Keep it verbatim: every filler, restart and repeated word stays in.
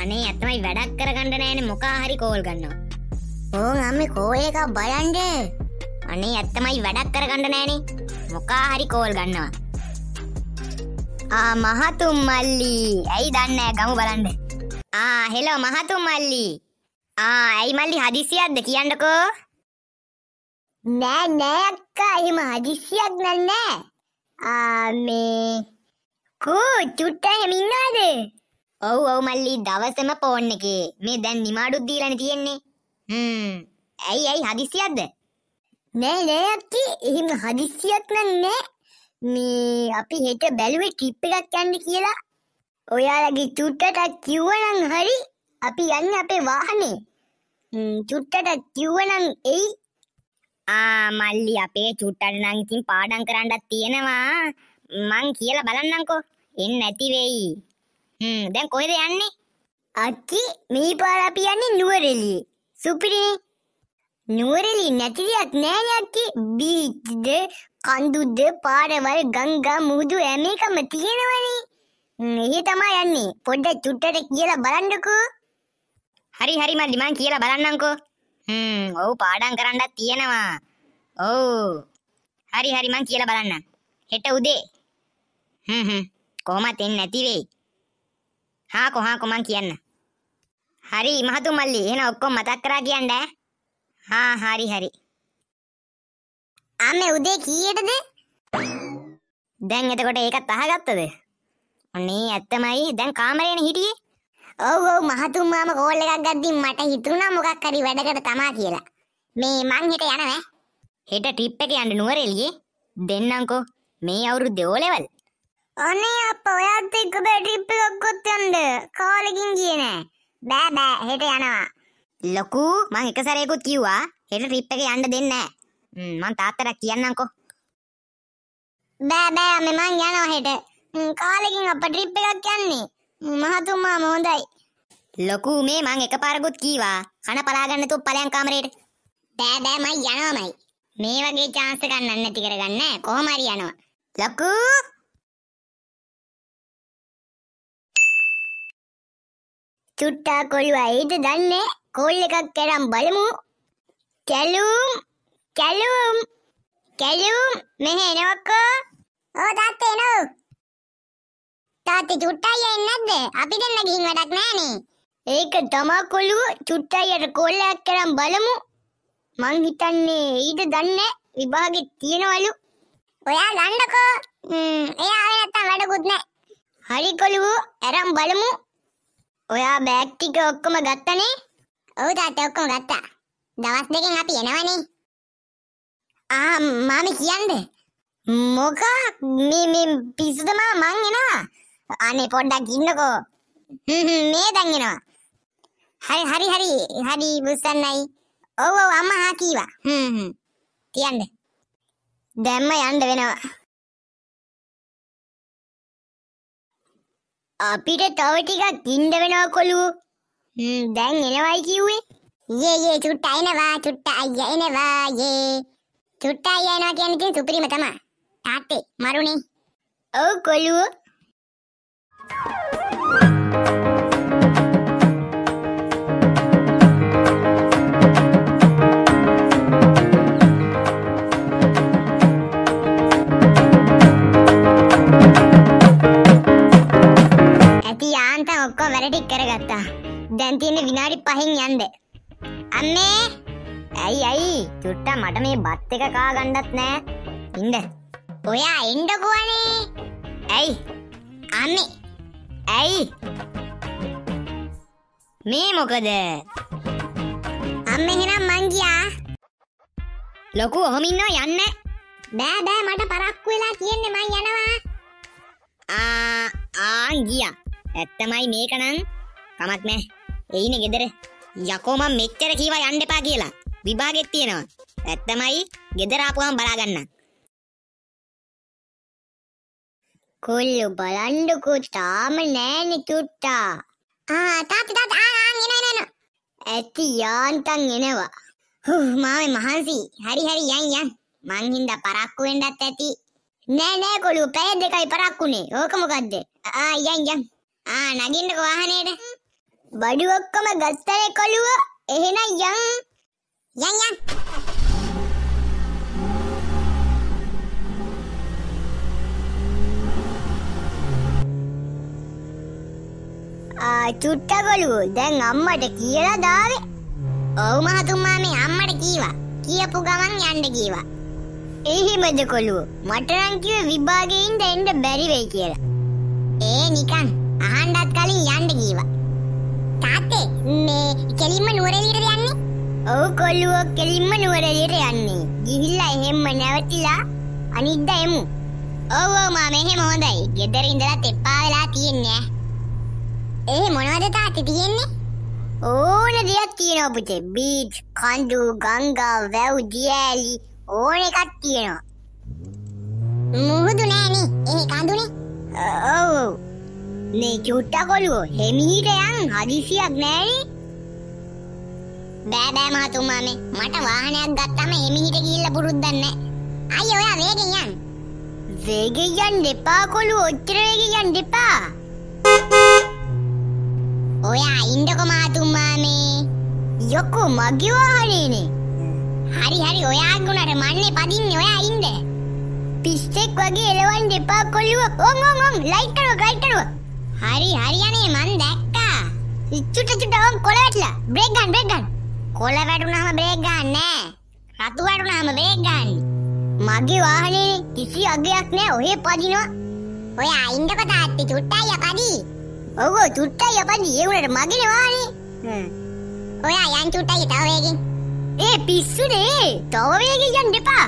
අනේ අතමයි වැඩක් කරගන්න නෑනේ මොකා හරි කෝල් ගන්නවා. ඕන් අම්මේ කෝල් එකක් බලන්න. අනේ අතමයි වැඩක් කරගන්න නෑනේ මොකා හරි කෝල් ගන්නවා. ආ මහතුම් මල්ලි ඇයි දන්නේ නෑ ගමු බලන්න. ආ හෙලෝ මහතුම් මල්ලි. ආ ඇයි මල්ලි හදිසියක්ද කියන්නකෝ. නෑ නෑ අක්කා එහෙම හදිසියක් නෑ. ආමේ කෝ චුට්ටා එහෙම ඉන්නවද? ඔව් ඔව් මල්ලි දවසම ෆෝන් එකේ මේ දැන් නිමාඩුත් දීලානේ තියෙන්නේ. හ්ම් ඇයි ඇයි හදිසියක්ද? නෑ නෑ අක්කි එහෙම හදිසියක් නෑ. මේ අපි හෙට බැලුවේ ට්‍රිප් එකක් යන්න කියලා. ඔයාලගේ චුට්ටට කිව්වනම් හරි අපි යන්නේ අපේ වාහනේ. හ්ම් චුට්ටට කිව්වනම් එයි. ආ මල්ලි අපේ චුට්ටට නම් ඉතින් පාඩම් කරන්නත් තියෙනවා. මං කියලා බලන්නම්කෝ. එන්නේ නැති වෙයි. හ්ම් දැන් කොහෙද යන්නේ? අක්කි මේ පාර අපි යන්නේ නුවරඑළිය. සුපිරිනේ. නුවරඑළිය නැතිරියක් නෑනේ අක්කි. බීච්ද කඳුද පාරවල් ගංගා මුහුදු හැම එකම තියෙනවනේ. එහි තමයි යන්නේ. පොඩ්ඩක් චුට්ටට කියලා බලන්නකෝ. හරි හරි මල්ලි මං කියලා බලන්නම්කෝ. හ්ම් ඔව් පාඩම් කරන්නත් තියෙනවා. ඔව් හරි හරි මං කියලා බලන්න. හෙට උදේ. හ්ම් හ්ම් කොහොමද එන්නේ නැති වෙයි. හා කොහා කොමන් කියන්න. හරි මහතු මල්ලි එහෙනම් ඔක්කොම මතක් කරලා කියන්න ඈ. හා හරි හරි. අම්මේ උදේ කීයටද? දැන් එතකොට ඒකත් අහගත්තද? අනේ ඇත්තමයි දැන් කාමරේනේ හිටියේ. ඔව් ඔව් මහතුම් මාම කෝල් එකක් ගද්දි මට හිතුණා මොකක් හරි වැඩකට තමා කියලා. මේ මං හෙට යනවා. හෙට ට්‍රිප් එක යන්න නුවරඑළියේ. දෙන්නම්කෝ. මේ අවුරුද්දේ ඕ ලෙවල්. අනේ අප්පා ඔයාත් එක්ක බෑ ට්‍රිප් එකක් කොත් යන්න. කාලෙකින් ගියේ නෑ. බෑ බෑ හෙට යනවා. ලොකු මං එක සැරේකුත් කිව්වා හෙට ට්‍රිප් එක යන්න දෙන්නේ නෑ. මං තාත්තට කියන්නම්කෝ. බෑ බෑ අම්මේ මං යනවා හෙට. කාලෙකින් අප්පා ට්‍රිප් එකක් යන්නේ. මහතුමා හොඳයි. ලොකු මේ මං එකපාරකුත් කීවා කන පලා ගන්න තු පලයන් කාමරේට. බෑ බෑ මයි යනවාමයි. මේ වගේ chance එකක් ගන්න නැති කරගන්න කොහොම හරි යනවා. ලොකු චුට්ටා කොළුවා ඒද දන්නේ කෝල් එකක් කරන් බලමු. කැලුම් කැලුම් කැලුම් මෙහෙ එනවකෝ. ඕ තාත්තේ එනවා. තාත්තේ චුට්ටයියා එන්නේ නැද්ද? අපි දෙන්න ගිහින් වැඩක් නෑනේ. ඒක තමා කොළුව චුට්ටයියට කෝල් එකක් කරන් බලමු. මං හිතන්නේ ඊට දන්නේ විභාගෙ තියනවලු. ඔයා ගන්නකෝ. එයා ආවේ නැත්තම් වැඩකුත් නෑ. හරි කොළුව අරන් බලමු. ඔයා බෑග් ටික ඔක්කොම ගත්තනේ? ඔව් තාත්තේ ඔක්කොම ගත්තා. දවස් දෙකෙන් අපි එනවනේ. ආ මම කියන්නේ මොකක් මේ මේ පිස්සුද මම මං එනවා. අනේ පොඩ්ඩක් ඉන්නකෝ. හ්ම් හ්ම් මේ දැන් එනවා. හරි හරි හරි හරි බුස්සන්නයි. ඔව් ඔව් අම්මා හා කීවා. හ්ම් හ්ම් තියන්න. දැම්ම යන්න වෙනවා. අපිට තව ටිකක් ඉන්න වෙනවා කොළු. හ්ම් දැන් එනවයි කිව්වේ. යේ යේ චුට්ටා එනවා චුට්ටා අයියා එනවා යේ. චුට්ටා අයියා එනවා කියන්නේ ඉතින් සුපිරිම තමයි. තාත්තේ මරුනේ. ඔව් කොළු. ඇති යාන්ත ඔක්කොම වැරදි කරගත්තා. දැන් තියෙන්නේ විනාඩි පහෙන් යන්න. අම්මේ ඇයි ඇයි චුට්ටා මට මේ බත් එක කා ගන්නත් නෑ. ඉන්න. ඔයා එන්නකෝ අනේ. ඇයි? අනේ ඇයි මේ මොකද අම්මේ එහෙනම් මං ගියා. ලොකු ඔහොම ඉන්නව යන්න බෑ බෑ මට පරක්කු වෙලා කියන්නේ මං යනවා. ආ ආන් ගියා ඇත්තමයි මේකනම් කමක් නෑ එයිනේ ගෙදර යකෝ. මම මෙච්චර කීවා යන්න එපා කියලා විභාගෙත් තියෙනවා ඇත්තමයි ගෙදර ආපුවම බලා ගන්න. කොල්ලු බලන්නකෝ තාම නෑනේ චුට්ටා. ආ තාත්තා තාත්තා ආ ආ එනවා එනවා. ඇති යාන්තම් එනවා. හ්ම් මාමේ මහන්සි. හරි හරි යන් යන්. මං හින්දා පරක්කු වෙන්නත් ඇති. නෑ නෑ කොළු පැය දෙකයි පරක්කුනේ. ඕක මොකද්ද? ආ යන් යන්. ආ නගින්නක වාහනේට. බඩු ඔක්කොම ගත්තනේ කොළුව. එහෙනම් යන් යන් යන්. ආ චුට්ටා කොළුවෝ දැන් අම්මට කියලා දාවේ. ඔව් මහතුන් මාමේ අම්මට කීවා. කියපු ගමන් යන්න කීවා. එහෙමද කොළුවෝ? මට නම් කිව්වේ විභාගේ ඉඳ එන්න බැරි වෙයි කියලා. ඒ නිකන් අහන්නත් කලින් යන්න කීවා. තාත්තේ මේ කෙලින්ම නුවරඑළියට යන්නේ? ඔව් කොල්ලෝ කෙලින්ම නුවරඑළියට යන්නේ. ගිහිල්ලා එහෙම්ම නැවතිලා අනිද්දා එමු. ඔව් ඔව් මාමේ එහෙම හොඳයි. ගෙදර ඉඳලා තෙප්පා වෙලා තියන්නේ. ඒ මොනවද තාත්තේ තියන්නේ? ඕන දෙයක් තියෙනවා පුතේ. බීච්, කඳු, ගංගා, වැව්, දියැලි ඕන එකක් තියෙනවා. මුහුදු නෑනේ. ඒ කඳුනේ. ඔව්. මේ චුට්ටා කොළුවෝ හෙමීට යන් හදිසියක් නෑනේ. බෑ බෑ මහතුන් මාමේ මට වාහනයක් ගත්තම හෙමීට ගිහිල්ලා පුරුද්දක් නෑ. අයියේ ඔයා වේගෙන් යන්. වේගෙන් යන්න එපා කොළුවෝ. ඔච්චර වේගෙන් යන්න එපා. ඔයා ඉන්නකෝ මහතුන් මාමේ. යකෝ මගේ වාහනේනේ. හරි හරි ඔයා ගුණට මන්නේ පදින්නේ ඔයා ඉන්න. පිස්සෙක් වගේ එලවන්න එපා කොළුවෝ. ඕං ඕං ඕං ලයිට් කරව ලයිට් කරව. හරි හරි අනේ මන් දැක්කා. චුට්ට චුට්ට ඕම් කොළ වැටලා. බ්‍රේක් ගන්න බ්‍රේක් ගන්න. කොළ වැටුනහම බ්‍රේක් ගන්න නෑ. රතු වැටුනහම බ්‍රේක් ගන්න. මගේ වාහනේ කිසි අගයක් නෑ. ඔහෙ පදිනවා. ඔය අයින්දක තාත්ති චුට්ටයි යපදි. ඔව් චුට්ටයි යපදි. ඒ උනට මගේනේ වාහනේ. හ්ම්. ඔයා යන් චුට්ටයි තව වේගෙන්. ඒ පිස්සුනේ. තව වේගෙන් යන්න එපා.